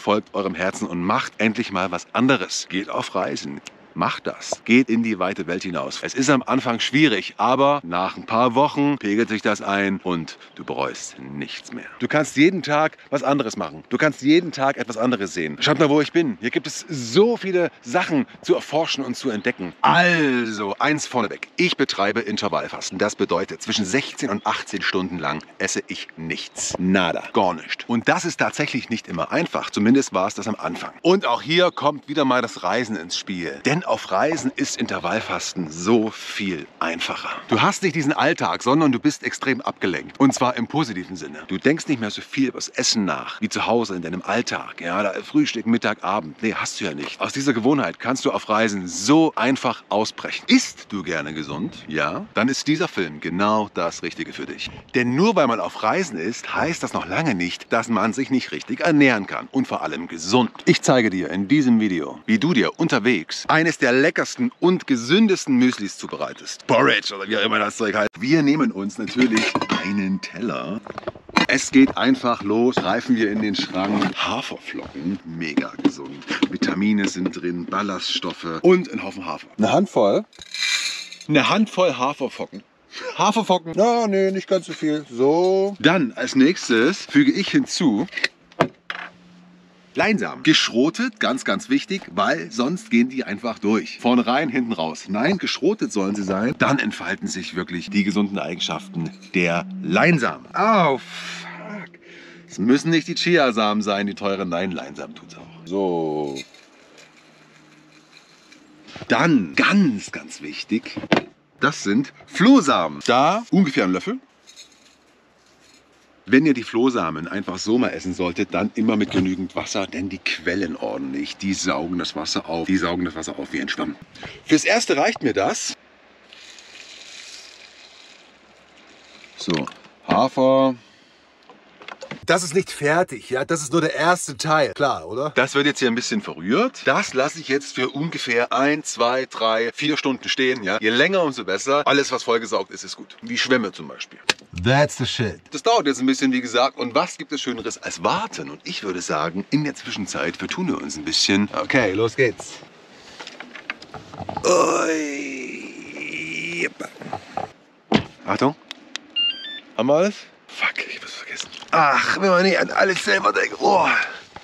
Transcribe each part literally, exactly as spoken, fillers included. folgt eurem Herzen und macht endlich mal was anderes. Geht auf Reisen. Macht das. Geht in die weite Welt hinaus. Es ist am Anfang schwierig, aber nach ein paar Wochen pegelt sich das ein und du bereust nichts mehr. Du kannst jeden Tag was anderes machen. Du kannst jeden Tag etwas anderes sehen. Schaut mal, wo ich bin. Hier gibt es so viele Sachen zu erforschen und zu entdecken. Also, eins vorneweg. Ich betreibe Intervallfasten. Das bedeutet, zwischen sechzehn und achtzehn Stunden lang esse ich nichts. Nada. Gar nichts. Und das ist tatsächlich nicht immer einfach. Zumindest war es das am Anfang. Und auch hier kommt wieder mal das Reisen ins Spiel. Denn auf Reisen ist Intervallfasten so viel einfacher. Du hast nicht diesen Alltag, sondern du bist extrem abgelenkt. Und zwar im positiven Sinne. Du denkst nicht mehr so viel über das Essen nach, wie zu Hause in deinem Alltag. Ja, da Frühstück, Mittag, Abend. Nee, hast du ja nicht. Aus dieser Gewohnheit kannst du auf Reisen so einfach ausbrechen. Isst du gerne gesund? Ja? Dann ist dieser Film genau das Richtige für dich. Denn nur weil man auf Reisen ist, heißt das noch lange nicht, dass man sich nicht richtig ernähren kann. Und vor allem gesund. Ich zeige dir in diesem Video, wie du dir unterwegs eines der leckersten und gesündesten Müslis zubereitest. Porridge oder wie auch immer das Zeug heißt. Wir nehmen uns natürlich einen Teller. Es geht einfach los. Greifen wir in den Schrank. Haferflocken, mega gesund. Vitamine sind drin, Ballaststoffe und ein Haufen Hafer. Eine Handvoll? Eine Handvoll Haferflocken. Haferflocken? Ja, nee, nicht ganz so viel. So. Dann als nächstes füge ich hinzu Leinsamen. Geschrotet, ganz, ganz wichtig, weil sonst gehen die einfach durch. Vorne rein, hinten raus. Nein, geschrotet sollen sie sein. Dann entfalten sich wirklich die gesunden Eigenschaften der Leinsamen. Oh, fuck. Es müssen nicht die Chiasamen sein, die teuren. Nein, Leinsamen tut's auch. So. Dann, ganz, ganz wichtig, das sind Flohsamen. Da ungefähr einen Löffel. Wenn ihr die Flohsamen einfach so mal essen solltet, dann immer mit genügend Wasser, denn die quellen ordentlich. Die saugen das Wasser auf, die saugen das Wasser auf wie ein Schwamm. Fürs Erste reicht mir das. So, Hafer. Das ist nicht fertig, ja, das ist nur der erste Teil, klar, oder? Das wird jetzt hier ein bisschen verrührt. Das lasse ich jetzt für ungefähr ein, zwei, drei, vier Stunden stehen, ja. Je länger, umso besser. Alles, was vollgesaugt ist, ist gut. Wie Schwämme zum Beispiel. That's the shit. Das dauert jetzt ein bisschen, wie gesagt. Und was gibt es Schöneres als warten? Und ich würde sagen, in der Zwischenzeit vertun wir uns ein bisschen. Okay, los geht's. Ui. Achtung. Haben wir alles? Fuck, ich hab was vergessen. Ach, wenn man nicht an alles selber denkt. Oh,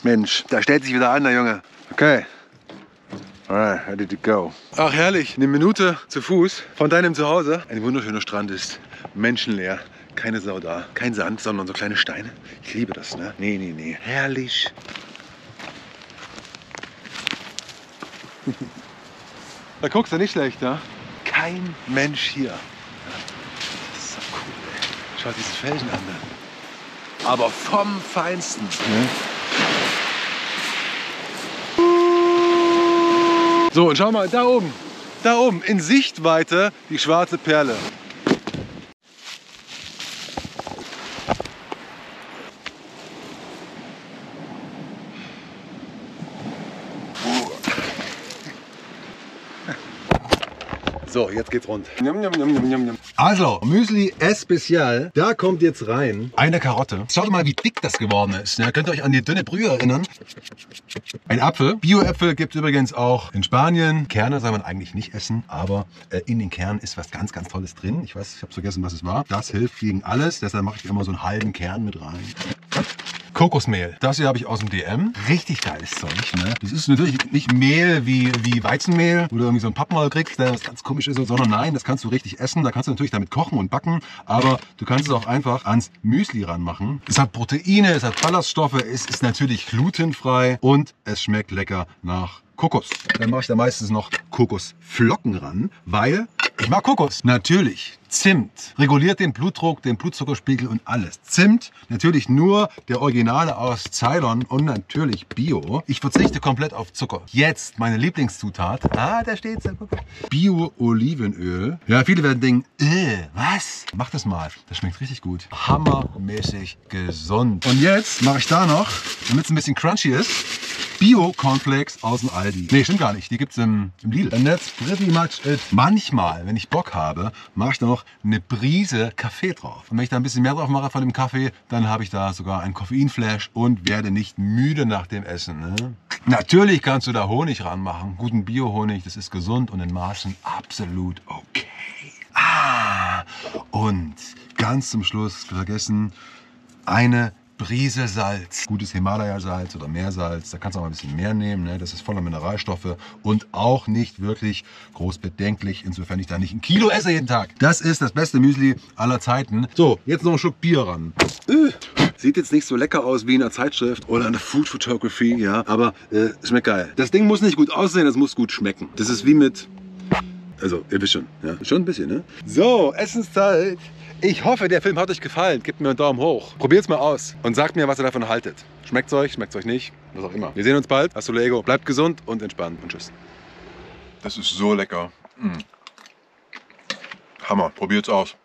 Mensch, da stellt sich wieder an, der Junge. Okay. Alright, ready to go. Ach, herrlich. Eine Minute zu Fuß von deinem Zuhause. Ein wunderschöner Strand ist menschenleer. Keine Sau da. Kein Sand, sondern so kleine Steine. Ich liebe das, ne? Nee, nee, nee. Herrlich. Da guckst du nicht schlecht, ne? Kein Mensch hier. Schaut diesen Felsen an. Aber vom Feinsten. Ja. So, und schau mal, da oben. Da oben, in Sichtweite, die schwarze Perle. So, jetzt geht's rund. Also, Müsli Especial, da kommt jetzt rein eine Karotte. Schaut mal, wie dick das geworden ist. Ja, könnt ihr euch an die dünne Brühe erinnern? Ein Apfel. Bio-Äpfel gibt es übrigens auch in Spanien. Kerne soll man eigentlich nicht essen, aber äh, in den Kernen ist was ganz, ganz Tolles drin. Ich weiß, ich habe vergessen, was es war. Das hilft gegen alles, deshalb mache ich immer so einen halben Kern mit rein. Kokosmehl. Das hier habe ich aus dem D M. Richtig geiles Zeug, ne? Das ist natürlich nicht Mehl wie, wie Weizenmehl, wo du irgendwie so ein Pappmaul kriegst, der was ganz komisch ist, sondern nein, das kannst du richtig essen. Da kannst du natürlich damit kochen und backen, aber du kannst es auch einfach ans Müsli ranmachen. Es hat Proteine, es hat Ballaststoffe, es ist natürlich glutenfrei und es schmeckt lecker nach Kokos. Dann mache ich da meistens noch Kokosflocken ran, weil ich mag Kokos. Natürlich. Zimt reguliert den Blutdruck, den Blutzuckerspiegel und alles. Zimt, natürlich nur der Originale aus Ceylon und natürlich Bio. Ich verzichte komplett auf Zucker. Jetzt meine Lieblingszutat. Ah, da steht's. Bio-Olivenöl. Ja, viele werden denken, äh, was? Mach das mal. Das schmeckt richtig gut. Hammermäßig gesund. Und jetzt mache ich da noch, damit es ein bisschen crunchy ist, Bio-Cornflakes aus dem Aldi. Nee, stimmt gar nicht. Die gibt es im, im Lidl. And that's pretty much it. Manchmal, wenn ich Bock habe, mache ich da noch eine Prise Kaffee drauf. Und wenn ich da ein bisschen mehr drauf mache von dem Kaffee, dann habe ich da sogar einen Koffeinflash und werde nicht müde nach dem Essen. Ne? Natürlich kannst du da Honig ranmachen. Guten Bio-Honig, das ist gesund und in Maßen absolut okay. Ah, und ganz zum Schluss vergessen, eine Prise Salz. Gutes Himalaya-Salz oder Meersalz, da kannst du auch mal ein bisschen mehr nehmen, ne? Das ist voller Mineralstoffe und auch nicht wirklich groß bedenklich, insofern ich da nicht ein Kilo esse jeden Tag. Das ist das beste Müsli aller Zeiten. So, jetzt noch ein Schluck Bier ran. Äh, sieht jetzt nicht so lecker aus wie in einer Zeitschrift oder in der Food Photography, ja, aber äh, schmeckt geil. Das Ding muss nicht gut aussehen, das muss gut schmecken. Das ist wie mit, also ihr wisst schon, ja, schon ein bisschen, ne? So, Essenszeit. Ich hoffe, der Film hat euch gefallen. Gebt mir einen Daumen hoch. Probiert's mal aus und sagt mir, was ihr davon haltet. Schmeckt's euch, schmeckt's euch nicht, was auch immer. Wir sehen uns bald. Hasta luego. Bleibt gesund und entspannt und tschüss. Das ist so lecker. Mm. Hammer. Probiert's aus.